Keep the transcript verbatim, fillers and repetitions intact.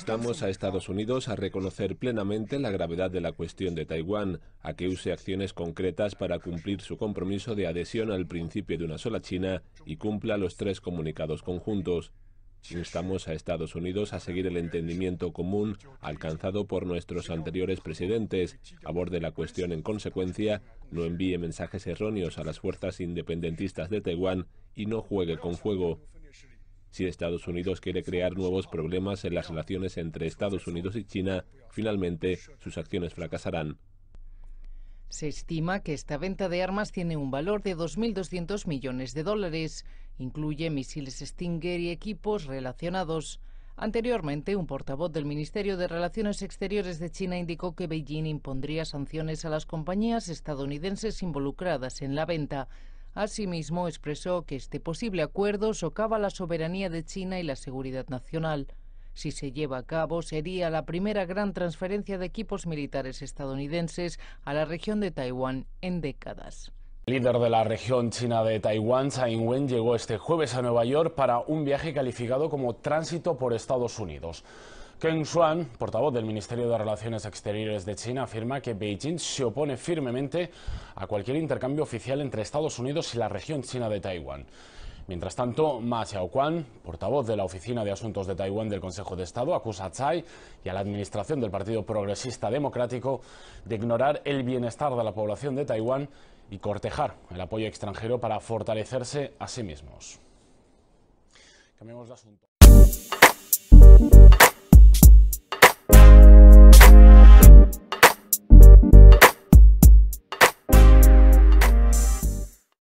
Instamos a Estados Unidos a reconocer plenamente la gravedad de la cuestión de Taiwán, a que use acciones concretas para cumplir su compromiso de adhesión al principio de una sola China y cumpla los tres comunicados conjuntos. Instamos a Estados Unidos a seguir el entendimiento común alcanzado por nuestros anteriores presidentes, aborde la cuestión en consecuencia, no envíe mensajes erróneos a las fuerzas independentistas de Taiwán y no juegue con fuego. Si Estados Unidos quiere crear nuevos problemas en las relaciones entre Estados Unidos y China, finalmente sus acciones fracasarán. Se estima que esta venta de armas tiene un valor de dos mil doscientos millones de dólares. Incluye misiles Stinger y equipos relacionados. Anteriormente, un portavoz del Ministerio de Relaciones Exteriores de China indicó que Beijing impondría sanciones a las compañías estadounidenses involucradas en la venta. Asimismo, expresó que este posible acuerdo socava la soberanía de China y la seguridad nacional. Si se lleva a cabo, sería la primera gran transferencia de equipos militares estadounidenses a la región de Taiwán en décadas. El líder de la región china de Taiwán, Tsai Ing-wen, llegó este jueves a Nueva York para un viaje calificado como tránsito por Estados Unidos. Ken Xuan, portavoz del Ministerio de Relaciones Exteriores de China, afirma que Beijing se opone firmemente a cualquier intercambio oficial entre Estados Unidos y la región china de Taiwán. Mientras tanto, Ma Xiaoquan, portavoz de la Oficina de Asuntos de Taiwán del Consejo de Estado, acusa a Tsai y a la administración del Partido Progresista Democrático de ignorar el bienestar de la población de Taiwán y cortejar el apoyo extranjero para fortalecerse a sí mismos. Cambiamos de asunto.